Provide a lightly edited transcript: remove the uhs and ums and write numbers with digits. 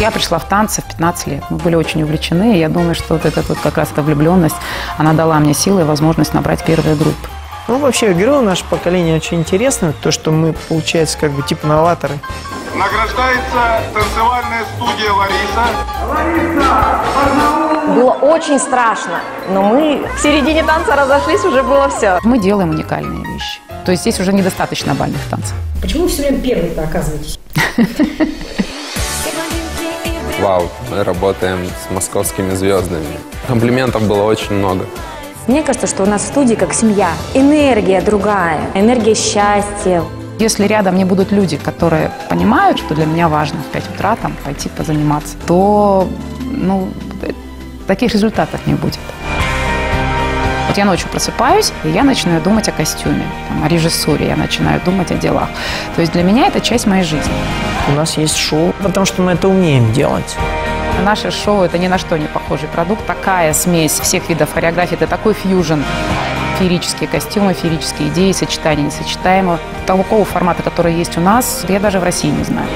Я пришла в танцы в 15 лет. Мы были очень увлечены, и я думаю, что вот эта вот как раз-то влюбленность, она дала мне силы и возможность набрать первые группы. Ну, вообще, герои наше поколение очень интересно, то, что мы, получается, как бы типа новаторы. Награждается танцевальная студия «Лариса». Лариса, пожалуйста! Было очень страшно, но мы в середине танца разошлись, уже было все. Мы делаем уникальные вещи. То есть здесь уже недостаточно бальных танцев. Почему вы все время первые-то оказываетесь? Вау, мы работаем с московскими звездами. Комплиментов было очень много. Мне кажется, что у нас в студии как семья. Энергия другая, энергия счастья. Если рядом не будут люди, которые понимают, что для меня важно в 5 утра там пойти позаниматься, то ну, таких результатов не будет. Вот я ночью просыпаюсь, и я начинаю думать о костюме, там, о режиссуре, я начинаю думать о делах. То есть для меня это часть моей жизни. У нас есть шоу, потому что мы это умеем делать. Наше шоу – это ни на что не похожий продукт. Такая смесь всех видов хореографии – это такой фьюжн. Феерические костюмы, феерические идеи, сочетания несочетаемого. Такого формата, который есть у нас, я даже в России не знаю.